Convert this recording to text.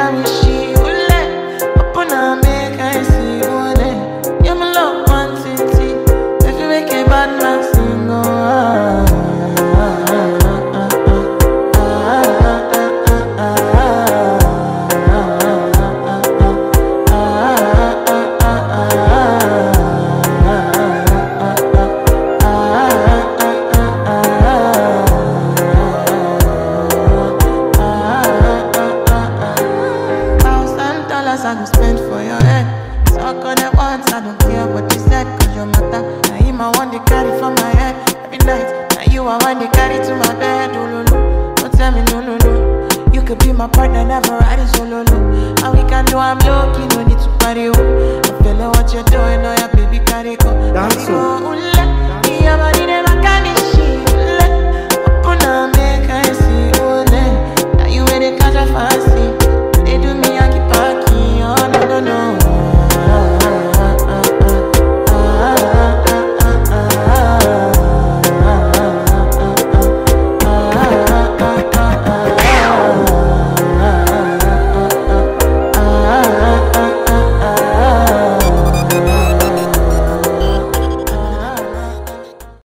I wish she would let up on her make I see one day. Yeah, my love man city. If you make a bad man sing, oh I go spend for your head. Talk on it once, I don't care what you said, cause your matter. Now him I want to carry for my head every night. Now you I want to carry to my bed. Oh, lulu, don't tell me no, no, no. You could be my partner, never ride it solo. And we can do I'm lucky, no need to party. Oh, I feel like what you're doing, oh yeah, baby, carry go. Dance.